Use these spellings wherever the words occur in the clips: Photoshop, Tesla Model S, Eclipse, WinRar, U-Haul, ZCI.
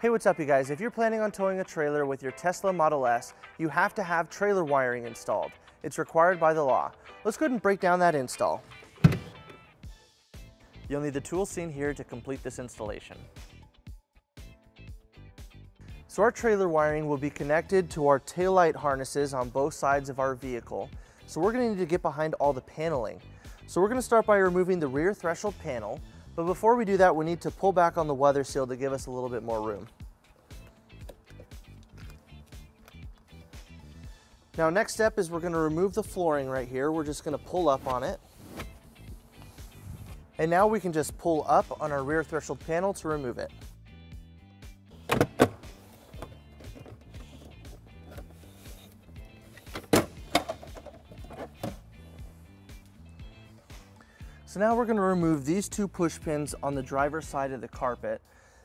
Hey, what's up you guys? If you're planning on towing a trailer with your Tesla Model S, you have to have trailer wiring installed. It's required by the law. Let's go ahead and break down that install. You'll need the tools seen here to complete this installation. So our trailer wiring will be connected to our taillight harnesses on both sides of our vehicle. So we're gonna need to get behind all the paneling. So we're gonna start by removing the rear threshold panel. But before we do that, we need to pull back on the weather seal to give us a little bit more room. Now, next step is we're gonna remove the flooring right here. We're just gonna pull up on it. And now we can just pull up on our rear threshold panel to remove it. So now we're going to remove these two push pins on the driver's side of the carpet.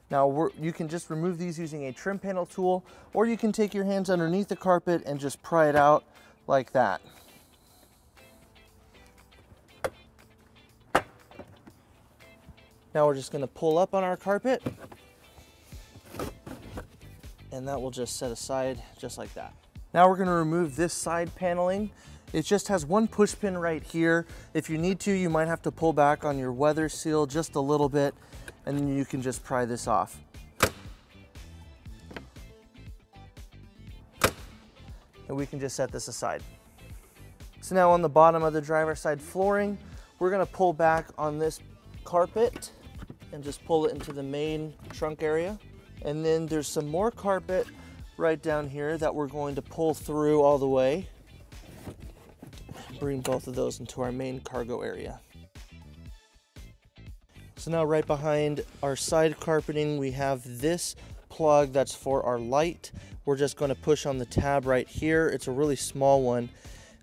Now you can just remove these using a trim panel tool, or you can take your hands underneath the carpet and just pry it out like that. Now we're just going to pull up on our carpet, and that will just set aside just like that. Now we're going to remove this side paneling. It just has one push pin right here. If you need to, you might have to pull back on your weather seal just a little bit, and then you can just pry this off. And we can just set this aside. So now on the bottom of the driver's side flooring, we're gonna pull back on this carpet and just pull it into the main trunk area. And then there's some more carpet right down here that we're going to pull through all the way. Bring both of those into our main cargo area. So now right behind our side carpeting, we have this plug that's for our light. We're just going to push on the tab right here. It's a really small one,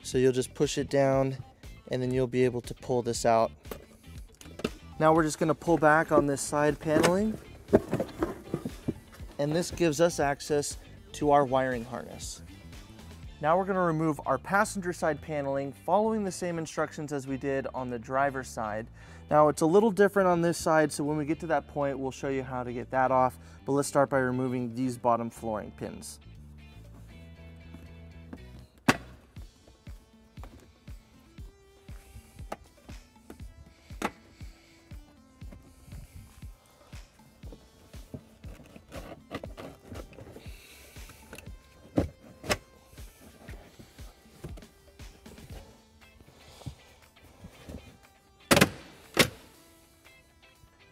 so you'll just push it down and then you'll be able to pull this out. Now we're just going to pull back on this side paneling, and this gives us access to our wiring harness. Now we're going to remove our passenger side paneling, following the same instructions as we did on the driver's side. Now it's a little different on this side, so when we get to that point, we'll show you how to get that off, but let's start by removing these bottom flooring pins.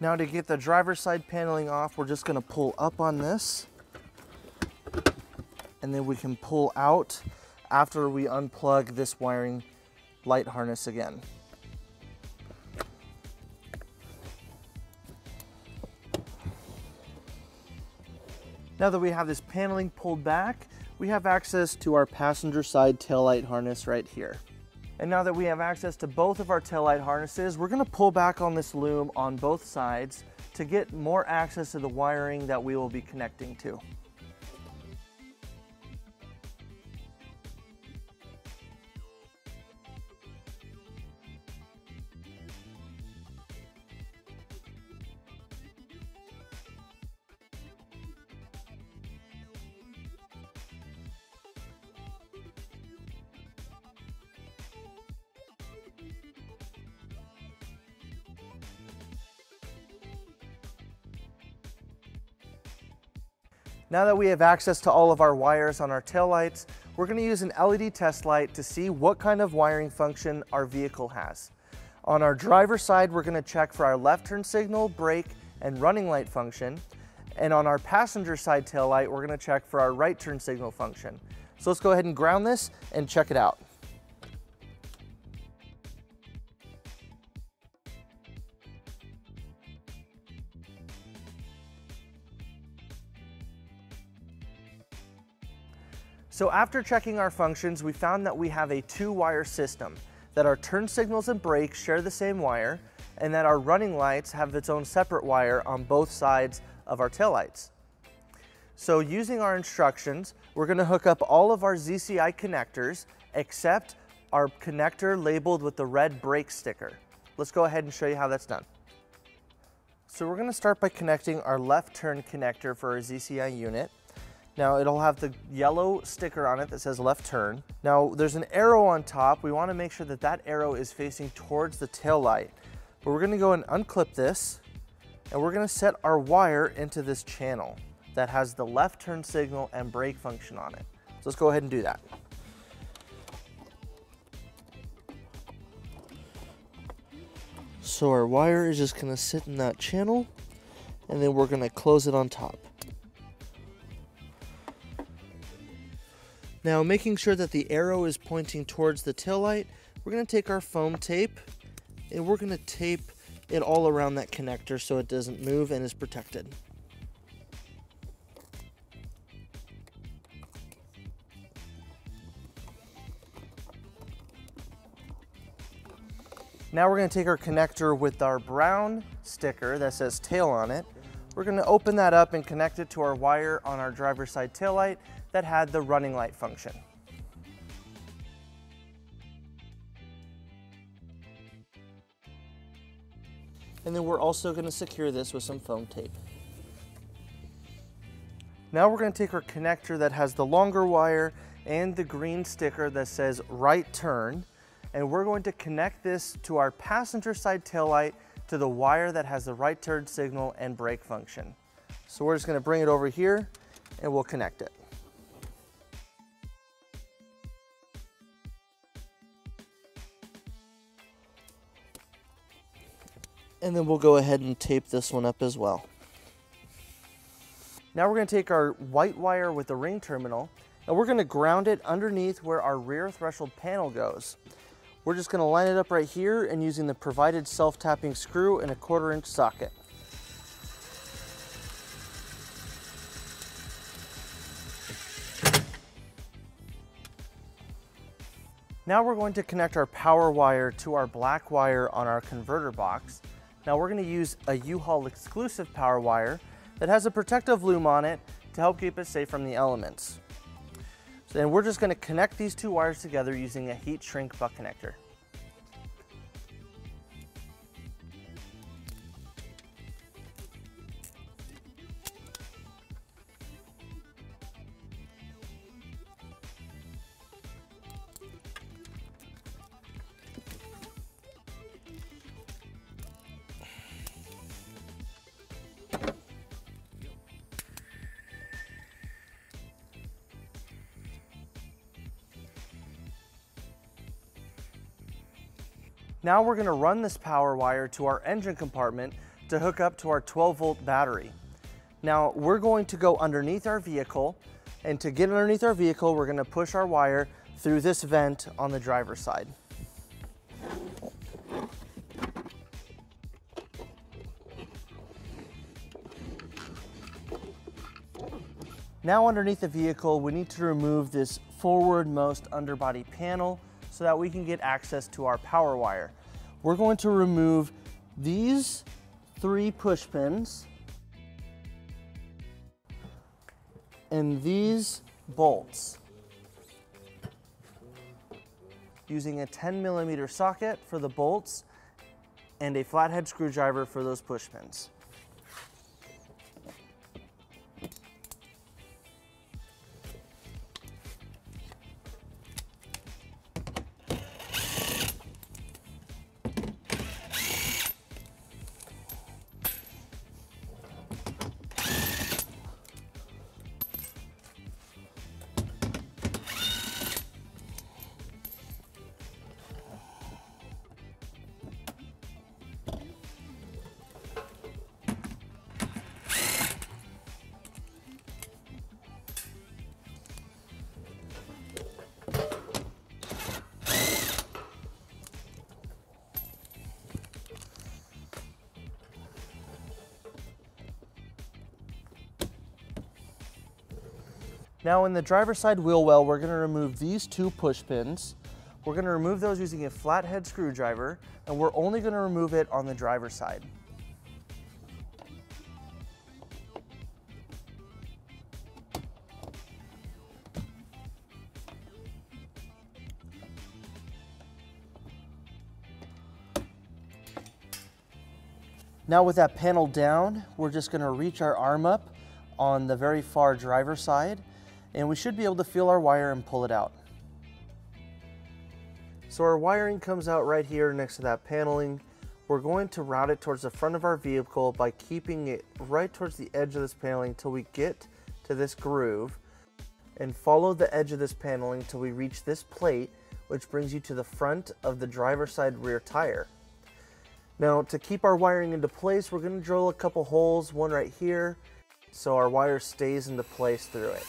Now to get the driver's side paneling off, we're just gonna pull up on this, and then we can pull out after we unplug this wiring light harness again. Now that we have this paneling pulled back, we have access to our passenger side taillight harness right here. And now that we have access to both of our taillight harnesses, we're gonna pull back on this loom on both sides to get more access to the wiring that we will be connecting to. Now that we have access to all of our wires on our taillights, we're going to use an LED test light to see what kind of wiring function our vehicle has. On our driver's side, we're going to check for our left turn signal, brake, and running light function. And on our passenger side taillight, we're going to check for our right turn signal function. So let's go ahead and ground this and check it out. So after checking our functions, we found that we have a two-wire system, that our turn signals and brakes share the same wire, and that our running lights have its own separate wire on both sides of our taillights. So using our instructions, we're going to hook up all of our ZCI connectors except our connector labeled with the red brake sticker. Let's go ahead and show you how that's done. So we're going to start by connecting our left turn connector for our ZCI unit. Now it'll have the yellow sticker on it that says left turn. Now there's an arrow on top. We want to make sure that that arrow is facing towards the tail light. But we're going to go and unclip this, and we're going to set our wire into this channel that has the left turn signal and brake function on it. So let's go ahead and do that. So our wire is just going to sit in that channel, and then we're going to close it on top. Now, making sure that the arrow is pointing towards the taillight, we're going to take our foam tape and we're going to tape it all around that connector so it doesn't move and is protected. Now we're going to take our connector with our brown sticker that says tail on it. We're going to open that up and connect it to our wire on our driver's side taillight that had the running light function. And then we're also going to secure this with some foam tape. Now we're going to take our connector that has the longer wire and the green sticker that says right turn, and we're going to connect this to our passenger side taillight to the wire that has the right turn signal and brake function. So we're just going to bring it over here and we'll connect it. And then we'll go ahead and tape this one up as well. Now we're going to take our white wire with the ring terminal and we're going to ground it underneath where our rear threshold panel goes. We're just going to line it up right here and using the provided self-tapping screw and a 1/4 inch socket. Now we're going to connect our power wire to our black wire on our converter box. Now we're going to use a U-Haul exclusive power wire that has a protective lume on it to help keep it safe from the elements. So then we're just going to connect these two wires together using a heat shrink butt connector. Now we're going to run this power wire to our engine compartment to hook up to our 12-volt battery. Now we're going to go underneath our vehicle, and to get underneath our vehicle, we're going to push our wire through this vent on the driver's side. Now underneath the vehicle, we need to remove this forwardmost underbody panel so that we can get access to our power wire. We're going to remove these 3 push pins and these bolts using a 10mm socket for the bolts and a flathead screwdriver for those push pins. Now in the driver's side wheel well, we're going to remove these 2 push pins. We're going to remove those using a flathead screwdriver, and we're only going to remove it on the driver's side. Now with that panel down, we're just going to reach our arm up on the very far driver's side, and we should be able to feel our wire and pull it out. So our wiring comes out right here next to that paneling. We're going to route it towards the front of our vehicle by keeping it right towards the edge of this paneling till we get to this groove, and follow the edge of this paneling till we reach this plate, which brings you to the front of the driver's side rear tire. Now to keep our wiring into place, we're going to drill a couple holes, one right here, so our wire stays into place through it.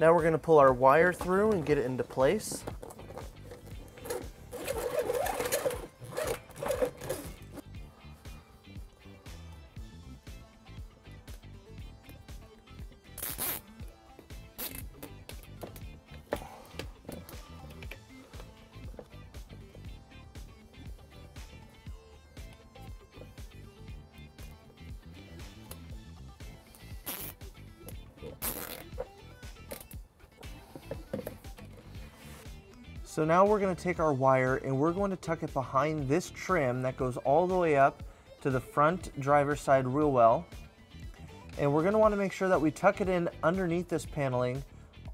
Now we're going to pull our wire through and get it into place. So now we're going to take our wire and we're going to tuck it behind this trim that goes all the way up to the front driver's side wheel well. And we're going to want to make sure that we tuck it in underneath this paneling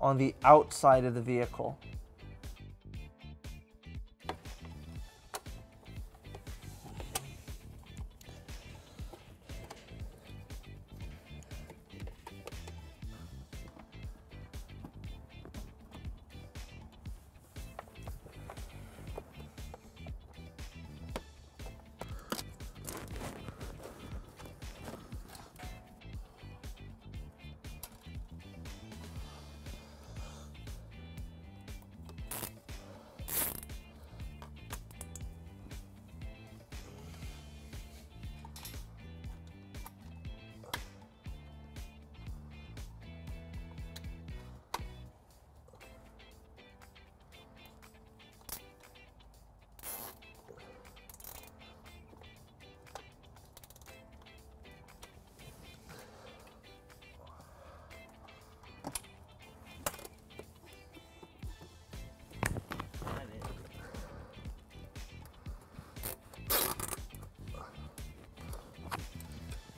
on the outside of the vehicle.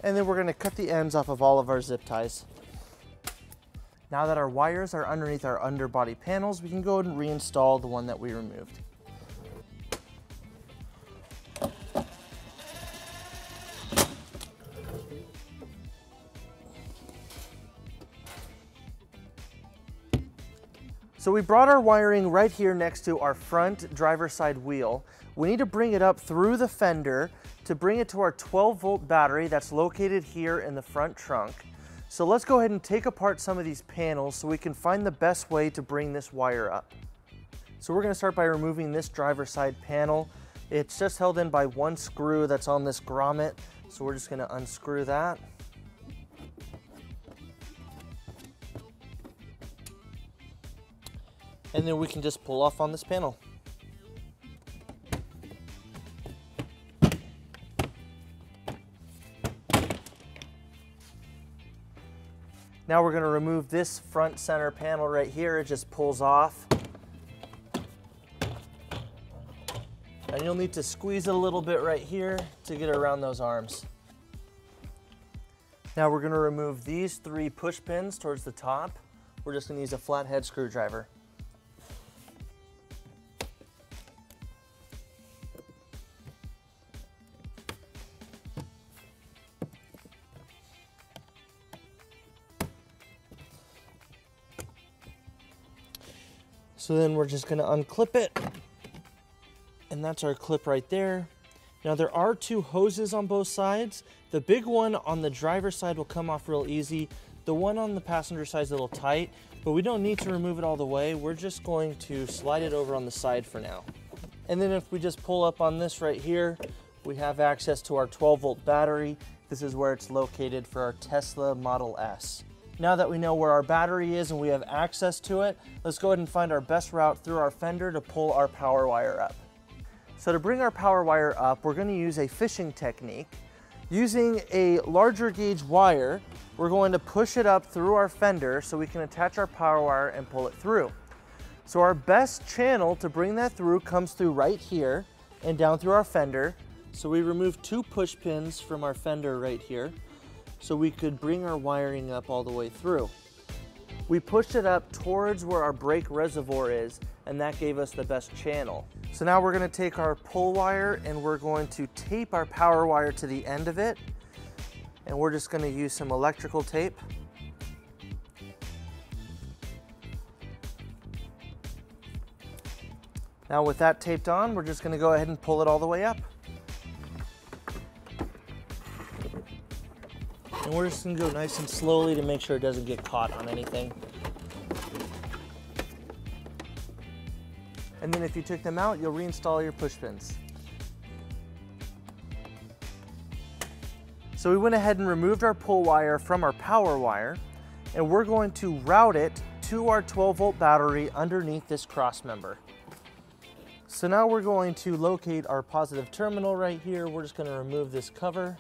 And then we're going to cut the ends off of all of our zip ties. Now that our wires are underneath our underbody panels, we can go and reinstall the one that we removed. So we brought our wiring right here next to our front driver's side wheel. We need to bring it up through the fender to bring it to our 12-volt battery that's located here in the front trunk. So let's go ahead and take apart some of these panels so we can find the best way to bring this wire up. So we're going to start by removing this driver's side panel. It's just held in by one screw that's on this grommet. So we're just going to unscrew that. And then we can just pull off on this panel. Now we're going to remove this front center panel right here. It just pulls off. And you'll need to squeeze it a little bit right here to get around those arms. Now we're going to remove these three push pins towards the top. We're just going to use a flathead screwdriver. So then we're just gonna unclip it, and that's our clip right there. Now there are two hoses on both sides. The big one on the driver's side will come off real easy. The one on the passenger side is a little tight, but we don't need to remove it all the way. We're just going to slide it over on the side for now. And then if we just pull up on this right here, we have access to our 12-volt battery. This is where it's located for our Tesla Model S. Now that we know where our battery is and we have access to it, let's go ahead and find our best route through our fender to pull our power wire up. So to bring our power wire up, we're going to use a fishing technique. Using a larger gauge wire, we're going to push it up through our fender so we can attach our power wire and pull it through. So our best channel to bring that through comes through right here and down through our fender. So we remove two push pins from our fender right here so we could bring our wiring up all the way through. We pushed it up towards where our brake reservoir is, and that gave us the best channel. So now we're going to take our pull wire and we're going to tape our power wire to the end of it. And we're just going to use some electrical tape. Now with that taped on, we're just going to go ahead and pull it all the way up. And we're just going to go nice and slowly to make sure it doesn't get caught on anything. And then if you took them out, you'll reinstall your push pins. So we went ahead and removed our pull wire from our power wire, and we're going to route it to our 12-volt battery underneath this cross member. So now we're going to locate our positive terminal right here. We're just going to remove this cover.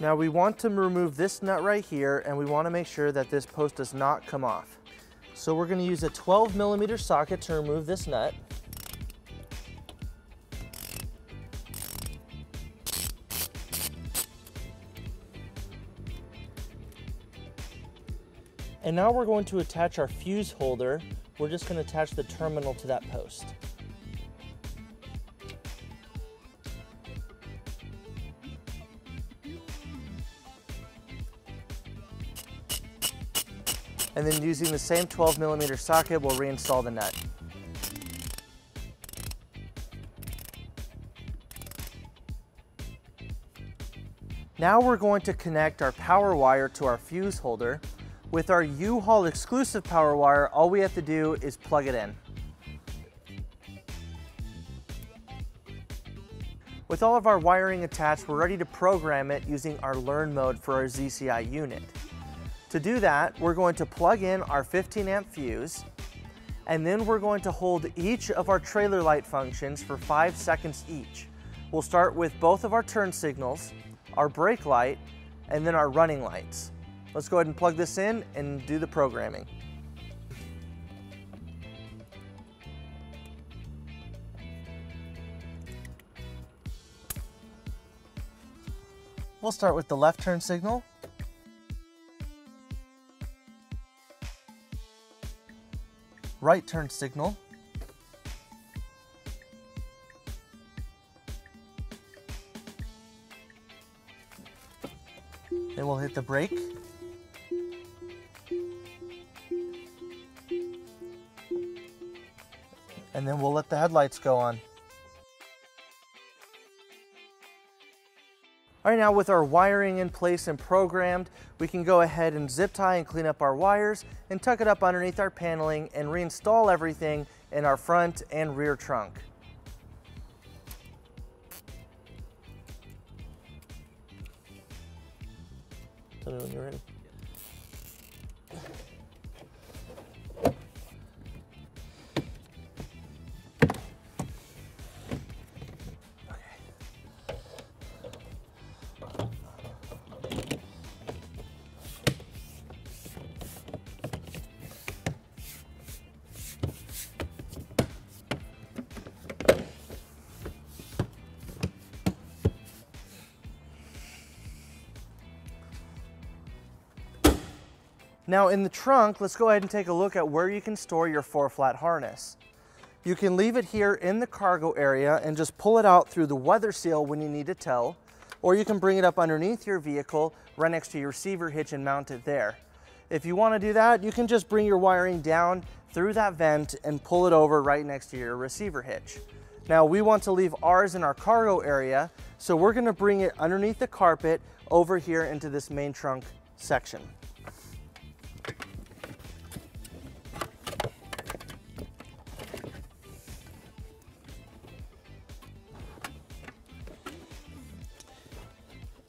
Now we want to remove this nut right here, and we want to make sure that this post does not come off. So we're going to use a 12-millimeter socket to remove this nut. And now we're going to attach our fuse holder. We're just going to attach the terminal to that post. And then using the same 12-millimeter socket, we'll reinstall the nut. Now we're going to connect our power wire to our fuse holder. With our U-Haul exclusive power wire, all we have to do is plug it in. With all of our wiring attached, we're ready to program it using our learn mode for our ZCI unit. To do that, we're going to plug in our 15-amp fuse, and then we're going to hold each of our trailer light functions for 5 seconds each. We'll start with both of our turn signals, our brake light, and then our running lights. Let's go ahead and plug this in and do the programming. We'll start with the left turn signal. Right turn signal. Then we'll hit the brake. And then we'll let the headlights go on. All right, now with our wiring in place and programmed, we can go ahead and zip tie and clean up our wires and tuck it up underneath our paneling and reinstall everything in our front and rear trunk. Tell me when you're ready. Now in the trunk, let's go ahead and take a look at where you can store your 4-flat harness. You can leave it here in the cargo area and just pull it out through the weather seal when you need to tow, or you can bring it up underneath your vehicle right next to your receiver hitch and mount it there. If you want to do that, you can just bring your wiring down through that vent and pull it over right next to your receiver hitch. Now we want to leave ours in our cargo area, so we're going to bring it underneath the carpet over here into this main trunk section.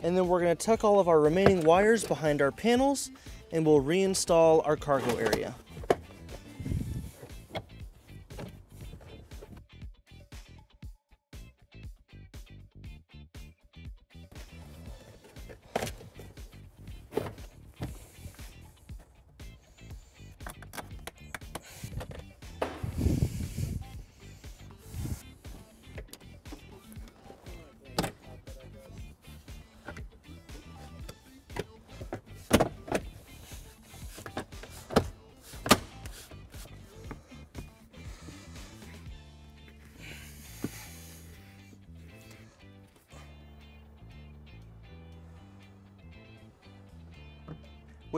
And then we're going to tuck all of our remaining wires behind our panels, and we'll reinstall our cargo area.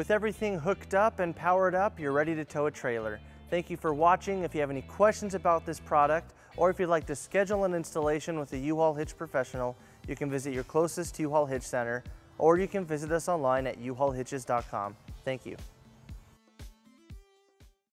With everything hooked up and powered up, you're ready to tow a trailer. Thank you for watching. If you have any questions about this product, or if you'd like to schedule an installation with a U-Haul hitch professional, you can visit your closest U-Haul hitch center, or you can visit us online at uhaulhitches.com. Thank you.